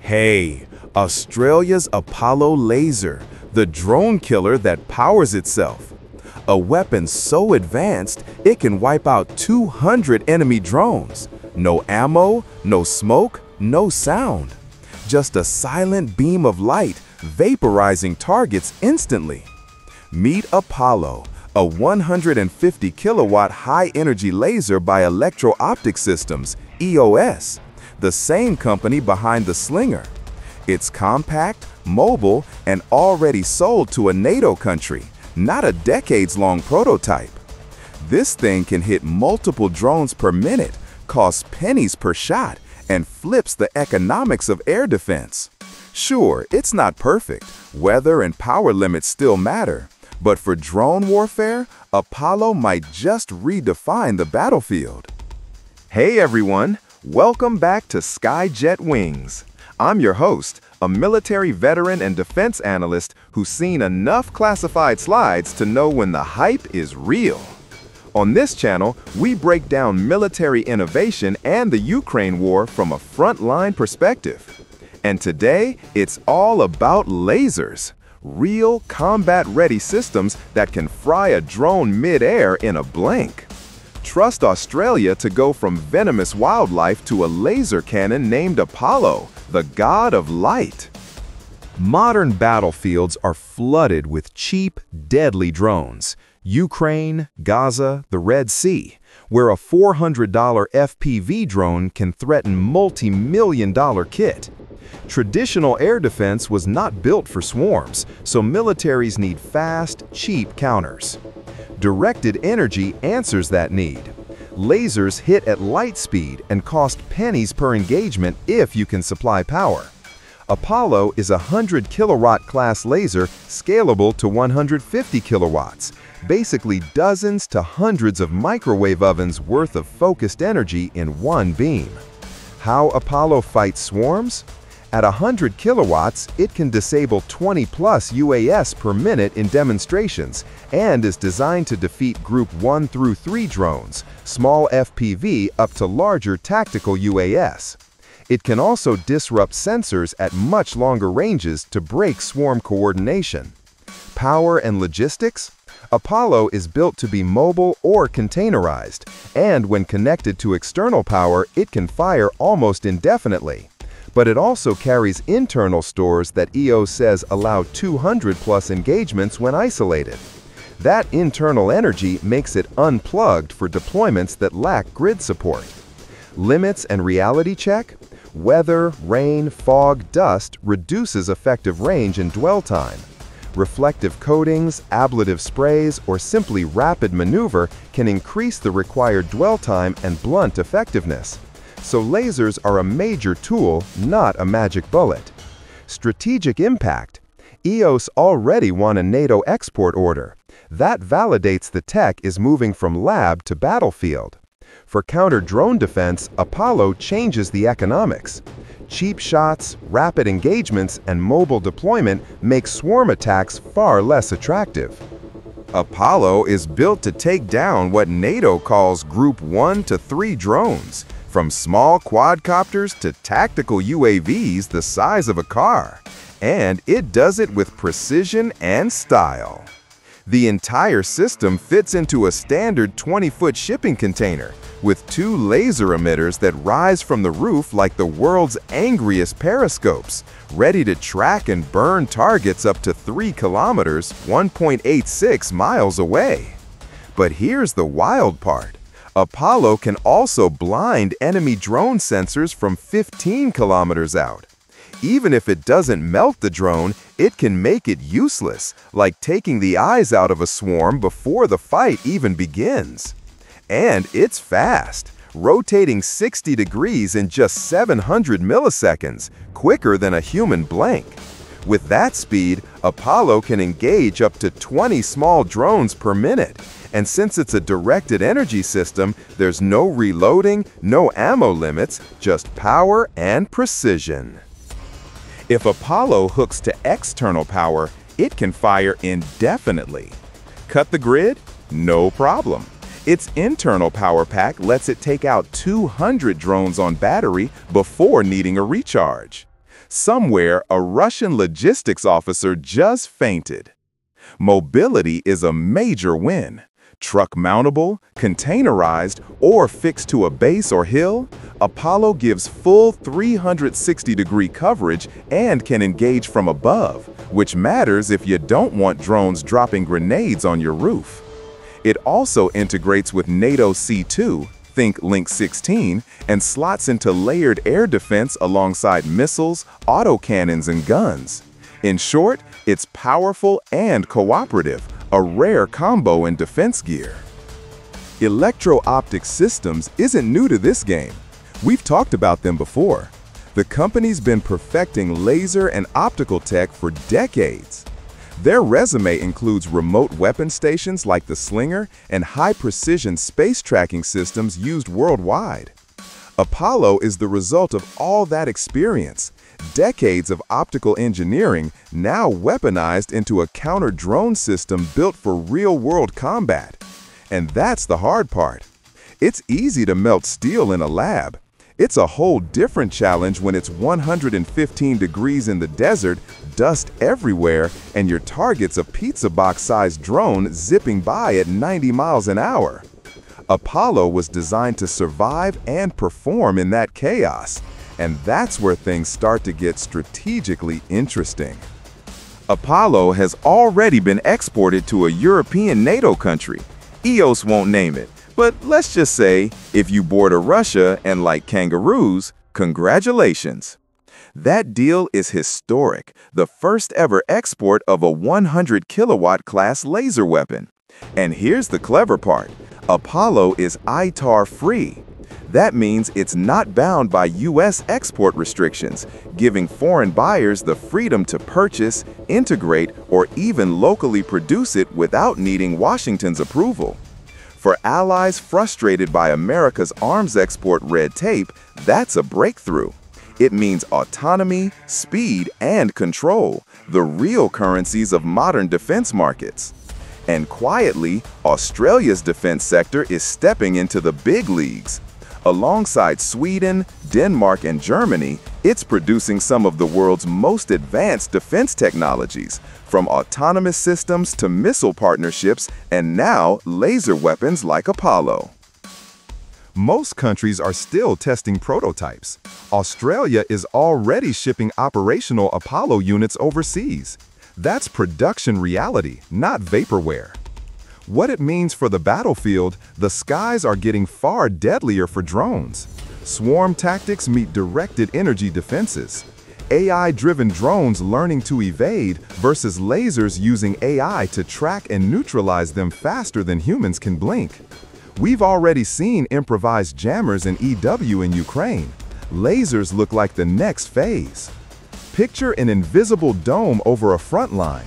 Hey, Australia's Apollo laser, the drone killer that powers itself. A weapon so advanced, it can wipe out 200 enemy drones. No ammo, no smoke, no sound. Just a silent beam of light, vaporizing targets instantly. Meet Apollo, a 150 kilowatt high-energy laser by Electro-Optic Systems, EOS, the same company behind the Slinger. It's compact, mobile, and already sold to a NATO country, not a decades-long prototype. This thing can hit multiple drones per minute, costs pennies per shot, and flips the economics of air defense. Sure, it's not perfect. Weather and power limits still matter. But for drone warfare, Apollo might just redefine the battlefield. Hey everyone, welcome back to SkyJet Wings. I'm your host, a military veteran and defense analyst who's seen enough classified slides to know when the hype is real. On this channel, we break down military innovation and the Ukraine war from a frontline perspective. And today, it's all about lasers, real combat-ready systems that can fry a drone mid-air in a blank. Trust Australia to go from venomous wildlife to a laser cannon named Apollo, the god of light. Modern battlefields are flooded with cheap, deadly drones. Ukraine, Gaza, the Red Sea, where a $400 FPV drone can threaten multi-million-dollar kit. Traditional air defense was not built for swarms, so militaries need fast, cheap counters. Directed energy answers that need. Lasers hit at light speed and cost pennies per engagement if you can supply power. Apollo is a 100 kilowatt class laser scalable to 150 kilowatts, basically dozens to hundreds of microwave ovens worth of focused energy in one beam. How Apollo fights swarms? At 100 kilowatts, it can disable 20-plus UAS per minute in demonstrations and is designed to defeat Group 1 through 3 drones, small FPV up to larger tactical UAS. It can also disrupt sensors at much longer ranges to break swarm coordination. Power and logistics? Apollo is built to be mobile or containerized, and when connected to external power, it can fire almost indefinitely. But it also carries internal stores that EOS says allow 200-plus engagements when isolated. That internal energy makes it unplugged for deployments that lack grid support. Limits and reality check? Weather, rain, fog, dust reduces effective range and dwell time. Reflective coatings, ablative sprays, or simply rapid maneuver can increase the required dwell time and blunt effectiveness. So lasers are a major tool, not a magic bullet. Strategic impact. EOS already won a NATO export order. That validates the tech is moving from lab to battlefield. For counter-drone defense, Apollo changes the economics. Cheap shots, rapid engagements, and mobile deployment make swarm attacks far less attractive. Apollo is built to take down what NATO calls Group 1 to 3 drones, from small quadcopters to tactical UAVs the size of a car, and it does it with precision and style. The entire system fits into a standard 20-foot shipping container, with 2 laser emitters that rise from the roof like the world's angriest periscopes, ready to track and burn targets up to 3 kilometers, 1.86 miles away. But here's the wild part. Apollo can also blind enemy drone sensors from 15 kilometers out. Even if it doesn't melt the drone, it can make it useless, like taking the eyes out of a swarm before the fight even begins. And it's fast, rotating 60 degrees in just 700 milliseconds, quicker than a human blank. With that speed, Apollo can engage up to 20 small drones per minute, And since it's a directed energy system, there's no reloading, no ammo limits, just power and precision. If Apollo hooks to external power, it can fire indefinitely. Cut the grid? No problem. Its internal power pack lets it take out 200 drones on battery before needing a recharge. Somewhere, a Russian logistics officer just fainted. Mobility is a major win. Truck mountable, containerized, or fixed to a base or hill, Apollo gives full 360-degree coverage and can engage from above, which matters if you don't want drones dropping grenades on your roof. It also integrates with NATO C2, think Link 16, and slots into layered air defense alongside missiles, autocannons, and guns. In short, it's powerful and cooperative, a rare combo in defense gear. Electro-Optic Systems isn't new to this game. We've talked about them before. The company's been perfecting laser and optical tech for decades. Their resume includes remote weapon stations like the Slinger and high-precision space tracking systems used worldwide. Apollo is the result of all that experience. Decades of optical engineering now weaponized into a counter-drone system built for real-world combat. And that's the hard part. It's easy to melt steel in a lab. It's a whole different challenge when it's 115 degrees in the desert, dust everywhere, and your target's a pizza box-sized drone zipping by at 90 miles an hour. Apollo was designed to survive and perform in that chaos. And that's where things start to get strategically interesting. Apollo has already been exported to a European NATO country. EOS won't name it, but let's just say if you border Russia and like kangaroos, congratulations. That deal is historic, the first ever export of a 100-kilowatt class laser weapon. And here's the clever part, Apollo is ITAR free. That means it's not bound by U.S. export restrictions, giving foreign buyers the freedom to purchase, integrate, or even locally produce it without needing Washington's approval. For allies frustrated by America's arms export red tape, that's a breakthrough. It means autonomy, speed, and control, the real currencies of modern defense markets. And quietly, Australia's defense sector is stepping into the big leagues. Alongside Sweden, Denmark, and Germany, it's producing some of the world's most advanced defense technologies, from autonomous systems to missile partnerships and now laser weapons like Apollo. Most countries are still testing prototypes. Australia is already shipping operational Apollo units overseas. That's production reality, not vaporware. What it means for the battlefield, the skies are getting far deadlier for drones. Swarm tactics meet directed energy defenses. AI-driven drones learning to evade versus lasers using AI to track and neutralize them faster than humans can blink. We've already seen improvised jammers and EW in Ukraine. Lasers look like the next phase. Picture an invisible dome over a front line.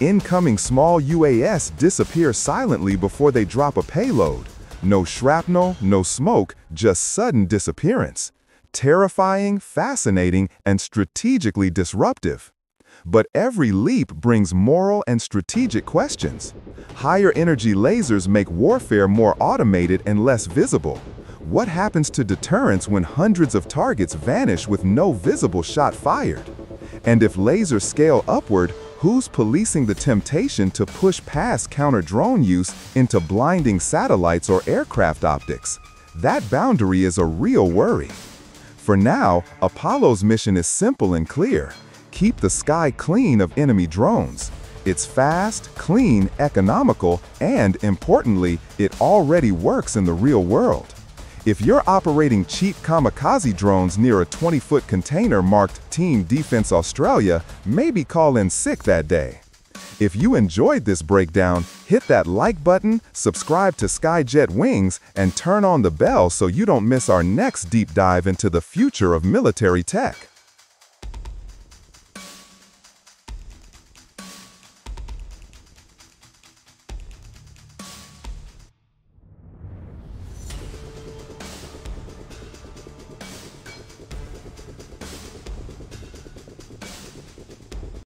Incoming small UAS disappear silently before they drop a payload. No shrapnel, no smoke, just sudden disappearance. Terrifying, fascinating, and strategically disruptive. But every leap brings moral and strategic questions. Higher energy lasers make warfare more automated and less visible. What happens to deterrence when hundreds of targets vanish with no visible shot fired? And if lasers scale upward, who's policing the temptation to push past counter-drone use into blinding satellites or aircraft optics? That boundary is a real worry. For now, Apollo's mission is simple and clear. Keep the sky clean of enemy drones. It's fast, clean, economical, and importantly, it already works in the real world. If you're operating cheap kamikaze drones near a 20-foot container marked Team Defense Australia, maybe call in sick that day. If you enjoyed this breakdown, hit that like button, subscribe to SkyJet Wings, and turn on the bell so you don't miss our next deep dive into the future of military tech.